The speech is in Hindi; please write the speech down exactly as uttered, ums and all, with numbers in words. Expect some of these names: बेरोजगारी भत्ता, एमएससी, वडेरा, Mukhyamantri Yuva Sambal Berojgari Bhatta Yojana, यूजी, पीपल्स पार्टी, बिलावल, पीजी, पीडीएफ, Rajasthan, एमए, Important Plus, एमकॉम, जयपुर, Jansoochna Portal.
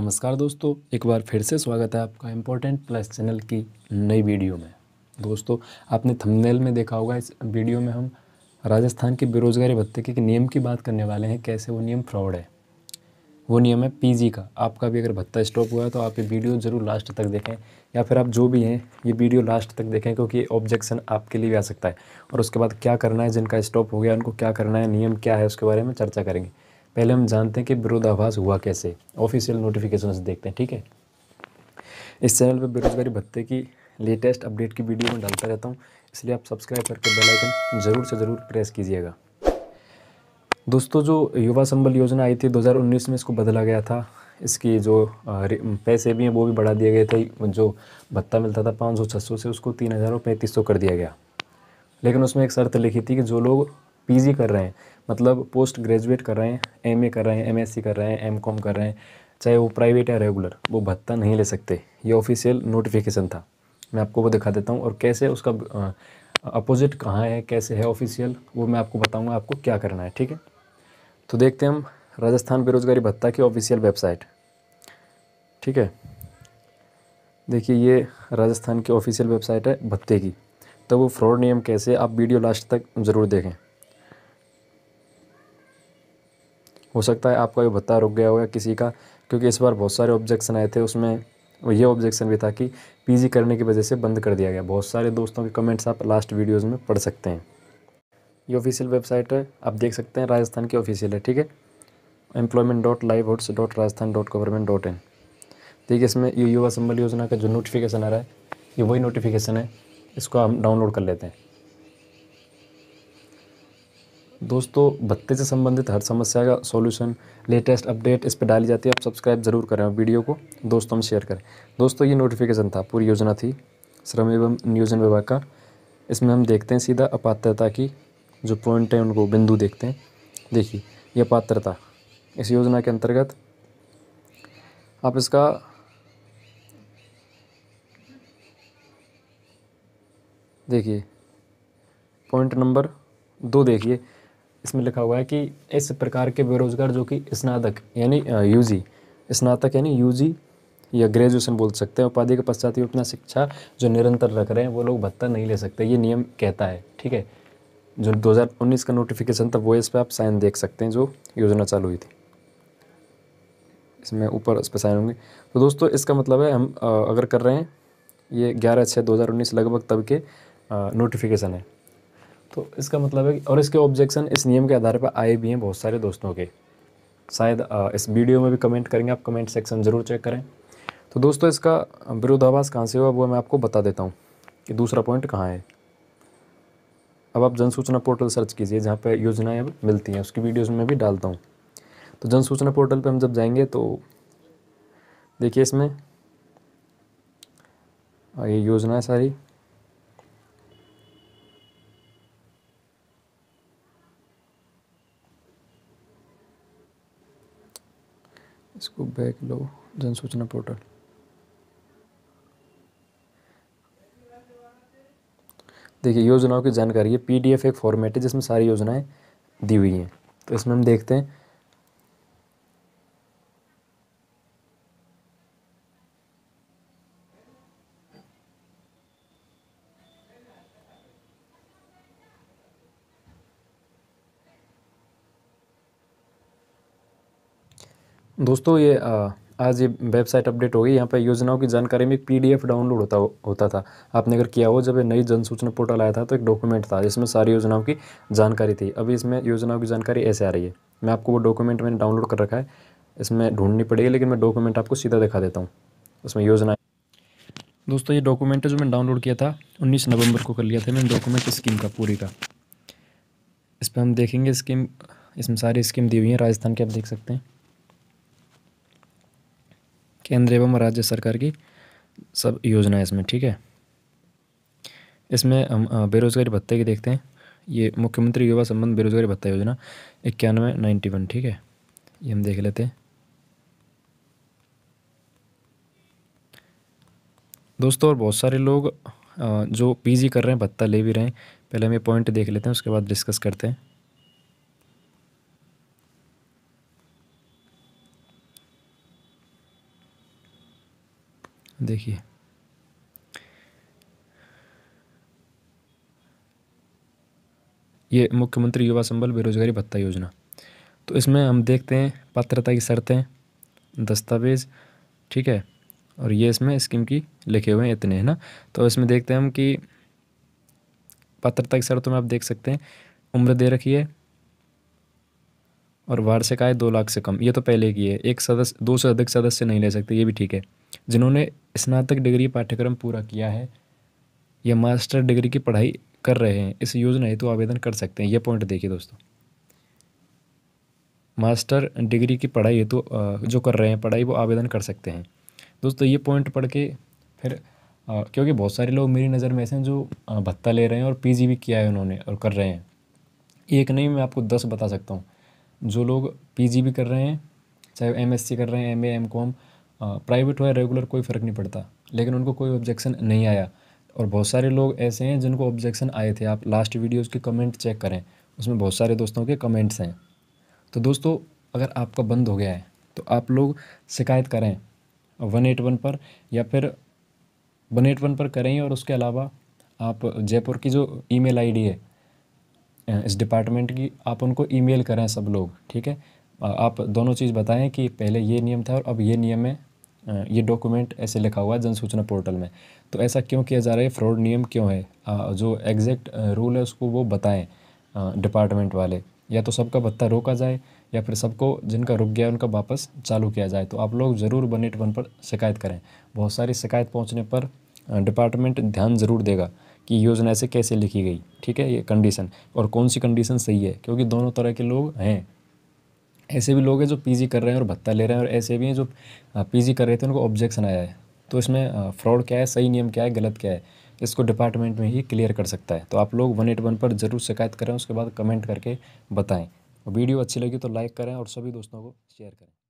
नमस्कार दोस्तों, एक बार फिर से स्वागत है आपका इम्पोर्टेंट प्लस चैनल की नई वीडियो में। दोस्तों, आपने थंबनेल में देखा होगा, इस वीडियो में हम राजस्थान के बेरोजगारी भत्ते के नियम की बात करने वाले हैं। कैसे वो नियम फ्रॉड है, वो नियम है पीजी का। आपका भी अगर भत्ता स्टॉप हुआ है तो आप ये वीडियो ज़रूर लास्ट तक देखें, या फिर आप जो भी हैं ये वीडियो लास्ट तक देखें, क्योंकि ऑब्जेक्शन आपके लिए भी आ सकता है। और उसके बाद क्या करना है, जिनका स्टॉप हो गया उनको क्या करना है, नियम क्या है, उसके बारे में चर्चा करेंगे। पहले हम जानते हैं कि विरोधाभास हुआ कैसे। ऑफिशियल नोटिफिकेशन से देखते हैं, ठीक है। इस चैनल पर बेरोजगारी भत्ते की लेटेस्ट अपडेट की वीडियो में डालता रहता हूं, इसलिए आप सब्सक्राइब करके बेल आइकन ज़रूर से ज़रूर प्रेस कीजिएगा। दोस्तों, जो युवा संबल योजना आई थी दो हज़ार उन्नीस में, इसको बदला गया था। इसकी जो पैसे भी हैं वो भी बढ़ा दिए गए थे। जो भत्ता मिलता था पाँच सौ छः सौ से, उसको तीन हज़ार और पैंतीस सौ कर दिया गया। लेकिन उसमें एक शर्त लिखी थी कि जो लोग पीजी कर रहे हैं, मतलब पोस्ट ग्रेजुएट कर रहे हैं, एमए कर रहे हैं, एमएससी कर रहे हैं, एमकॉम कर रहे हैं, चाहे वो प्राइवेट या रेगुलर, वो भत्ता नहीं ले सकते। ये ऑफिशियल नोटिफिकेशन था। मैं आपको वो दिखा देता हूँ, और कैसे उसका अपोजिट कहाँ है, कैसे है ऑफिशियल, वो मैं आपको बताऊँगा आपको क्या करना है, ठीक है। तो देखते हैं हम राजस्थान बेरोजगारी भत्ता की ऑफिशियल वेबसाइट, ठीक है। देखिए, ये राजस्थान की ऑफिशियल वेबसाइट है भत्ते की। तो वो फ्रॉड नियम कैसे, आप वीडियो लास्ट तक ज़रूर देखें। हो सकता है आपका ये भत्ता रुक गया होगा किसी का, क्योंकि इस बार बहुत सारे ऑब्जेक्शन आए थे। उसमें ये ऑब्जेक्शन भी था कि पीजी करने की वजह से बंद कर दिया गया। बहुत सारे दोस्तों के कमेंट्स आप लास्ट वीडियोस में पढ़ सकते हैं। ये ऑफिशियल वेबसाइट है, आप देख सकते हैं, राजस्थान की ऑफिशियल है, ठीक है। एम्प्लॉयमेंट डॉट लाइव होट्स dot Rajasthan dot government dot in. देखिए, इसमें ये युवा संबल योजना का जो नोटिफिकेशन आ रहा है, ये वही नोटिफिकेशन है। इसको हम डाउनलोड कर लेते हैं। दोस्तों, भत्ते से संबंधित हर समस्या का सॉल्यूशन, लेटेस्ट अपडेट इस पर डाली जाती है। आप सब्सक्राइब ज़रूर करें, वीडियो को दोस्तों में शेयर करें। दोस्तों, ये नोटिफिकेशन था, पूरी योजना थी श्रम एवं नियोजन विभाग का। इसमें हम देखते हैं सीधा अपात्रता की जो पॉइंट है, उनको बिंदु देखते हैं। देखिए, ये अपात्रता इस योजना के अंतर्गत आप इसका देखिए पॉइंट नंबर दो। देखिए, इसमें लिखा हुआ है कि इस प्रकार के बेरोजगार जो कि स्नातक यानी यूजी, स्नातक यानी यूजी या ग्रेजुएशन बोल सकते हैं, उपाधि के पश्चात ये अपना शिक्षा जो निरंतर रख रहे हैं, वो लोग भत्ता नहीं ले सकते, ये नियम कहता है, ठीक है। जो दो हज़ार उन्नीस का नोटिफिकेशन था, वो इस पर आप साइन देख सकते हैं, जो योजना चालू हुई थी। इसमें ऊपर इस पर साइन होंगे। तो दोस्तों, इसका मतलब है हम अगर कर रहे हैं, ये ग्यारह छः दो हज़ार उन्नीस लगभग तब के नोटिफिकेशन है। तो इसका मतलब है, और इसके ऑब्जेक्शन इस नियम के आधार पर आए भी हैं बहुत सारे दोस्तों के। शायद इस वीडियो में भी कमेंट करेंगे, आप कमेंट सेक्शन ज़रूर चेक करें। तो दोस्तों, इसका विरोधाभास कहाँ से हुआ, वो मैं आपको बता देता हूँ कि दूसरा पॉइंट कहाँ है। अब आप जनसूचना पोर्टल सर्च कीजिए, जहाँ पर योजनाएँ अब मिलती हैं, उसकी वीडियोज़ में भी डालता हूँ। तो जनसूचना पोर्टल पर हम जब जाएंगे तो देखिए, इसमें ये योजनाएँ सारी, इसको बैक लो, जनसूचना पोर्टल। देखिए, योजनाओं की जानकारी है, पीडीएफ एक फॉर्मेट है जिसमें सारी योजनाएं दी हुई हैं। तो इसमें हम देखते हैं, दोस्तों ये आ, आज ये वेबसाइट अपडेट हो गई। यहाँ पर योजनाओं की जानकारी में एक पीडीएफ डाउनलोड होता होता था। आपने अगर किया हो, जब ये नई जनसूचना पोर्टल आया था, तो एक डॉक्यूमेंट था जिसमें सारी योजनाओं की जानकारी थी। अभी इसमें योजनाओं की जानकारी ऐसे आ रही है। मैं आपको वो डॉक्यूमेंट मैंने डाउनलोड कर रखा है, इसमें ढूंढनी पड़ेगी, लेकिन मैं डॉक्यूमेंट आपको सीधा दिखा देता हूँ। उसमें योजना, दोस्तों ये डॉक्यूमेंट है जो मैंने डाउनलोड किया था, उन्नीस नवम्बर को कर लिया था मैंने डॉक्यूमेंट स्कीम का पूरी का। इस पर हम देखेंगे स्कीम, इसमें सारी स्कीम दी हुई है राजस्थान की, आप देख सकते हैं, केंद्र एवं राज्य सरकार की सब योजनाएं इसमें, ठीक है। इसमें हम बेरोजगारी भत्ते की देखते हैं। ये मुख्यमंत्री युवा संबंध बेरोजगारी भत्ता योजना इक्यानवे नाइन्टी वन, ठीक है, ये हम देख लेते हैं। दोस्तों, और बहुत सारे लोग जो पीजी कर रहे हैं भत्ता ले भी रहे हैं। पहले हम ये पॉइंट देख लेते हैं, उसके बाद डिस्कस करते हैं। देखिए ये मुख्यमंत्री युवा संबल बेरोजगारी भत्ता योजना। तो इसमें हम देखते हैं पात्रता की शर्तें, दस्तावेज़, ठीक है, और ये इसमें स्कीम की लिखे हुए हैं इतने, है ना। तो इसमें देखते हैं हम कि पात्रता की शर्तों में आप देख सकते हैं उम्र दे रखी है और वार्षिक आय दो लाख से कम, ये तो पहले की है। एक सदस्य दो से अधिक सदस्य नहीं ले सकते, ये भी ठीक है। जिन्होंने स्नातक डिग्री पाठ्यक्रम पूरा किया है या मास्टर डिग्री की पढ़ाई कर रहे हैं इस योजना हेतु तो आवेदन कर सकते हैं। ये पॉइंट देखिए दोस्तों, मास्टर डिग्री की पढ़ाई हेतु तो जो कर रहे हैं पढ़ाई वो आवेदन कर सकते हैं दोस्तों। ये पॉइंट पढ़ के फिर आ, क्योंकि बहुत सारे लोग मेरी नज़र में ऐसे हैं जो भत्ता ले रहे हैं और पीजी भी किया है उन्होंने और कर रहे हैं। एक नहीं, मैं आपको दस बता सकता हूँ जो लोग पीजी भी कर रहे हैं, चाहे एमएससी कर रहे हैं, एमए, एमकॉम, प्राइवेट हो या रेगुलर कोई फ़र्क नहीं पड़ता, लेकिन उनको कोई ऑब्जेक्शन नहीं आया। और बहुत सारे लोग ऐसे हैं जिनको ऑब्जेक्शन आए थे। आप लास्ट वीडियोज़ के कमेंट चेक करें, उसमें बहुत सारे दोस्तों के कमेंट्स हैं। तो दोस्तों अगर आपका बंद हो गया है तो आप लोग शिकायत करें वन एट वन पर, या फिर वन एट वन पर करें। और उसके अलावा आप जयपुर की जो ईमेल आईडी है इस डिपार्टमेंट की, आप उनको ईमेल करें सब लोग, ठीक है। आप दोनों चीज़ बताएं कि पहले ये नियम था और अब ये नियम है, ये डॉक्यूमेंट ऐसे लिखा हुआ है जन सूचना पोर्टल में, तो ऐसा क्यों किया जा रहा है, फ्रॉड नियम क्यों है, जो एग्जैक्ट रूल है उसको वो बताएं डिपार्टमेंट वाले। या तो सबका भत्ता रोका जाए या फिर सबको जिनका रुक गया उनका वापस चालू किया जाए। तो आप लोग ज़रूर वन एट वन पर शिकायत करें। बहुत सारी शिकायत पहुँचने पर डिपार्टमेंट ध्यान ज़रूर देगा कि योजना ऐसे कैसे लिखी गई, ठीक है, ये कंडीशन और कौन सी कंडीशन सही है, क्योंकि दोनों तरह के लोग हैं। ऐसे भी लोग हैं जो पीजी कर रहे हैं और भत्ता ले रहे हैं, और ऐसे भी हैं जो पीजी कर रहे थे उनको ऑब्जेक्शन आया है। तो इसमें फ्रॉड क्या है, सही नियम क्या है, गलत क्या है, इसको डिपार्टमेंट में ही क्लियर कर सकता है। तो आप लोग वन एट वन पर ज़रूर शिकायत करें, उसके बाद कमेंट करके बताएँ। वीडियो अच्छी लगी तो लाइक करें और सभी दोस्तों को शेयर करें।